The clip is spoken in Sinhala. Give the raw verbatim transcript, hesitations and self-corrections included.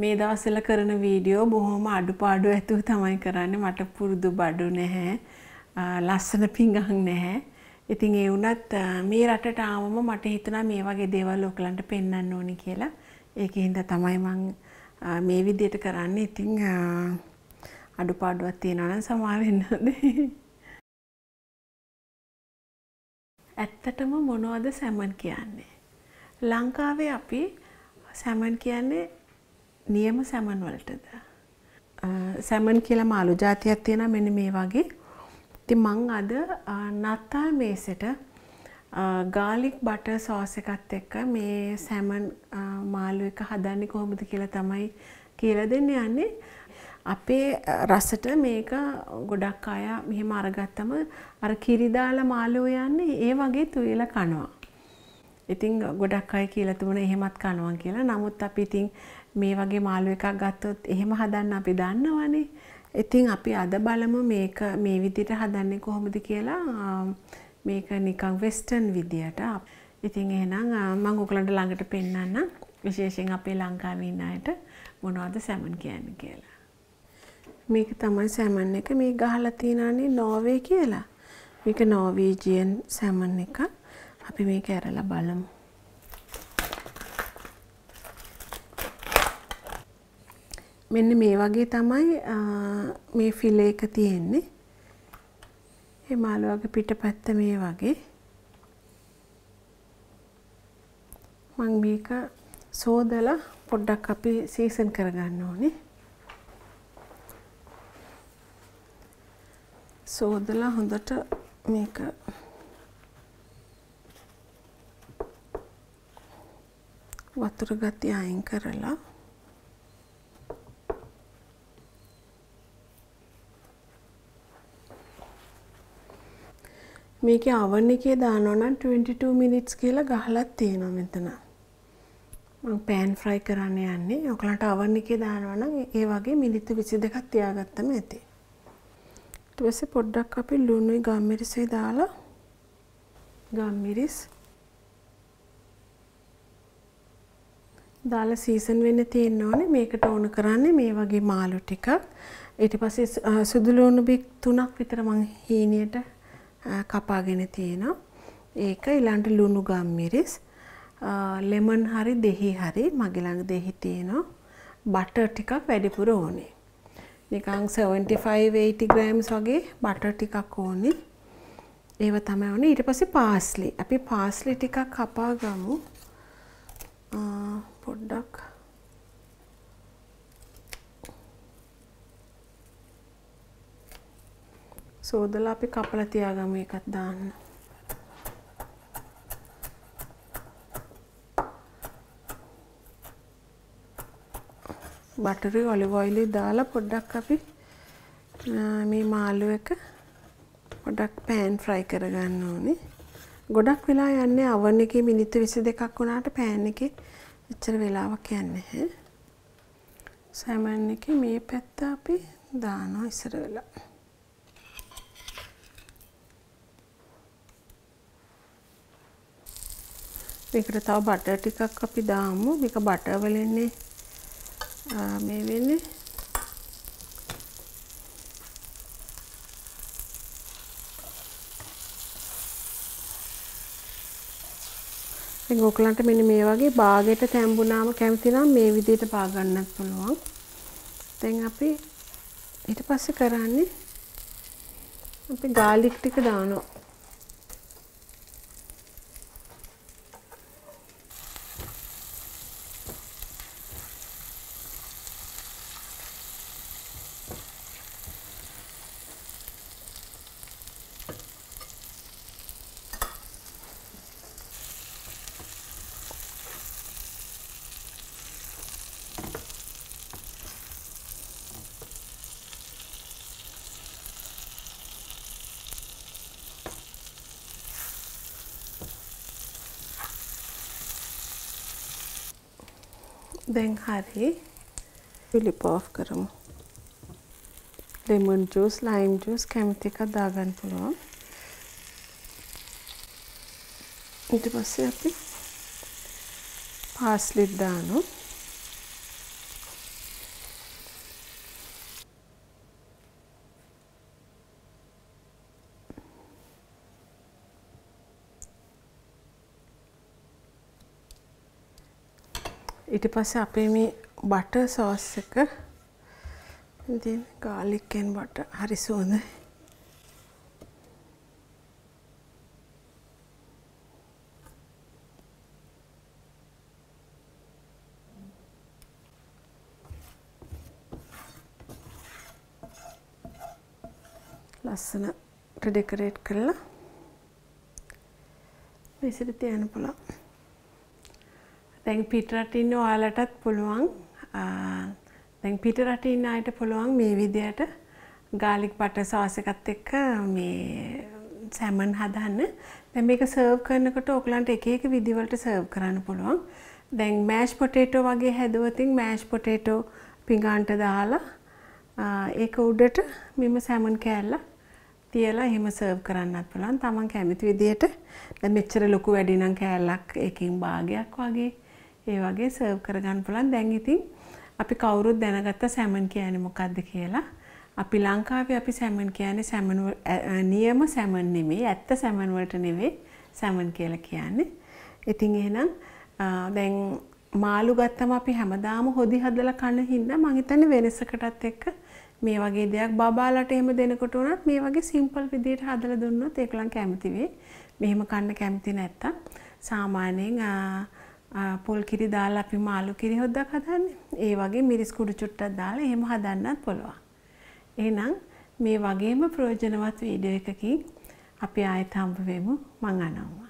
මේ දවස්වල කරන වීඩියෝ බොහොම අඩුපාඩු ඇතුව තමයි කරන්නේ. මට පුරුදු බඩු නැහැ. ලස්සන පිංගහක් නැහැ. ඉතින් ඒ වුණත් මේ රටට ආවම මට හිතුණා මේ වගේ දේවල් ඔයගලන්ට පෙන්වන්න ඕනේ කියලා. ඒකෙන්ද තමයි මම මේ විදිහට කරන්නේ. ඉතින් අඩුපාඩුවක් තියෙනවා නම් සමා වෙන්න ඕනේ. ඇත්තටම මොනවද සැමන් කියන්නේ? ලංකාවේ අපි සැමන් කියන්නේ නියම සැමන් වලටද? සැමන් කියලා මාළු జాතියක් තියෙනවා මෙන්න මේ වගේ. ඉතින් මම අද නත්තල් මේසෙට garlic butter sauce එකත් එක්ක මේ salmon මාළු එක හදන්නේ කොහොමද කියලා තමයි කියලා දෙන්න යන්නේ. අපේ රසට මේක ගොඩක් අය මෙහෙම අරගත්තම අර කිරි දාලා මාළු යන්නේ ඒ වගේ තුයලා කනවා. ඉතින් ගොඩක් අය කියලා තුන එහෙමත් කනවා කියලා. නමුත් අපි ඉතින් මේ වගේ මාළු එකක් ගත්තොත් එහෙම හදන්න අපි දන්නවනේ. ඉතින් අපි අද බලමු මේක මේ විදිහට හදන්නේ කොහොමද කියලා. මේක නිකන් වෙස්ටර්න් විදියට. ඉතින් එහෙනම් මම ඔයගලන්ට ළඟට පෙන්නන්න විශේෂයෙන් අපේ ලංකාවේ ඉන්න අයට මොනවද සැමන් කියන්නේ කියලා. මේක තමයි සැමන් එක. මේ ගහලා තියනනේ නෝර්වේ කියලා. මේක නෝර්වීජියන් සැමන් එක. අපි මේක ඇරලා බලමු. මෙන්න මේ වගේ තමයි මේ ෆිලේ එක තියෙන්නේ. මේ මාළුවගේ පිටපැත්ත මේ වගේ. මම මේක සෝදලා පොඩ්ඩක් අපි සීසන් කරගන්න ඕනේ. සෝදලා හොඳට මේක වතුර ගතිය අයින් කරලා මේකේ oven එකේ දානවා නම් twenty two minutes කියලා ගහලා තියෙනවා මෙතන. මම pan fry කරන්න යන්නේ. ඔයගලන්ට oven එකේ දානවා නම් ඒ වගේ මිනිත්තු විසි දෙකක් තියාගත්තම ඇති. ඊට පස්සේ පොඩ්ඩක් අපි ලුණුයි ගම්මිරිසයි දාලා ගම්මිරිස් දාලා season වෙන්න තියෙනෝනේ. මේකට ඕන කරන්නේ මේ වගේ මාළු ටිකක්. ඊට පස්සේ සුදු ලුණු බික් තුනක් විතර මම හීනියට කපාගෙන තියෙනවා. ඒක ඊළඟට ලුණු ගම්මිරිස් ලෙමන් හරි දෙහි හරි මගේ ළඟ දෙහි තියෙනවා. බටර් ටිකක් වැඩිපුර ඕනේ. නිකන් seventy five eighty grams වගේ බටර් ටිකක් ඕනේ. ඒව තමයි ඕනේ. ඊට පස්සේ පාස්ලි. අපි පාස්ලි ටිකක් කපා ගමු. පොඩ්ඩක් සෝදලා අපි කපලා තියාගමු එකක් දාන්න. බටරි ඔලිව් ඔයිලි දාලා පොඩ්ඩක් අපි මේ මාළු එක පොඩ්ඩක් pan fry කරගන්න ඕනේ. ගොඩක් වෙලා යන්නේ oven එකේ මිනිත්තු විසි දෙකක් වුණාට pan එකේ එච්චර වෙලාවක් යන්නේ නැහැ. සෑමන් එකේ මේ පැත්ත අපි දානවා ඉස්සර වෙලා. මේකට තව බටර් ටිකක් අපි දාමු. මේක බටර් වලින්නේ මේ වෙන්නේ. ඉතින් ඔයගලන්ට මෙන්න මේ වගේ බාගෙට තැඹුණාම කැමති නම් මේ විදිහට පා ගන්නත් පුළුවන්. දැන් අපි ඊට පස්සේ කරන්නේ අපි garlic ටික දානවා. දැන් හරි ෆිලිප් ඔෆ් කරමු. ලෙමන් ජූස්, ලයිම් ජූස් කැමති එක දාගන්න පුළුවන්. ඊට පස්සේ අපි පාස්ලි දානවා. ඊට පස්සේ අපේ මේ බටර් සෝස් එක ඉතින් garlic and butter හරි සුවඳයි. ලස්සන ඩෙකොරේට් කරලා මේසෙට තියන්න පුළුවන්. දැන් පිට රට ඉන්න ඔයාලටත් පුළුවන්. දැන් පිට රට ඉන්න අයට පුළුවන් මේ විදියට garlic butter sauce එකත් එක්ක මේ salmon හදන්න. දැන් මේක සර්ව් කරනකොට ඔයගලන්ට එක එක විදිවලට සර්ව් කරන්න පුළුවන්. දැන් mashed potato වගේ හැදුවොත් mashed potato පිඟානට දාලා ඒක උඩට මෙම salmon කෑල්ල තියලා එහෙම සර්ව් කරන්නත් පුළුවන්. තමන් කැමති විදිහට දැන් මෙච්චර ලොකු වැඩි නම් කෑල්ලක් එකකින් භාගයක් වගේ ඒ වගේ සර්ව් කරගන්න පුළුවන්. දැන් ඉතින් අපි කවුරුත් දැනගත්ත සැමන් කියන්නේ මොකක්ද කියලා. අපි ලංකාවේ අපි සැමන් කියන්නේ සැමන් නියම සැමන් නෙමෙයි, ඇත්ත සැමන් වලට නෙවෙයි සැමන් කියලා කියන්නේ. ඉතින් එහෙනම් දැන් මාළු ගත්තම අපි හැමදාම හොදි හදලා කන හින්දා මං හිතන්නේ වෙනසකටත් එක්ක මේ වගේ දෙයක් බබාලට එහෙම දෙනකොට උනත් මේ වගේ සිම්පල් විදියට හදලා දුන්නොත් ඒකලන් කැමති වෙයි. මෙහෙම කන්න කැමති නැත්තම් සාමාන්‍යයෙන් පොල් කිරි දාලා අපි මාළු කිරි හොද්දක් හදන්නේ. ඒ වගේ මිරිස් කුඩු චුට්ටක් දාලා එහෙම හදන්නත් පුළුවන්. එහෙනම් මේ වගේම ප්‍රයෝජනවත් වීඩියෝ එකකින් අපි ආයෙත් හම්බ වෙමු. මං අනව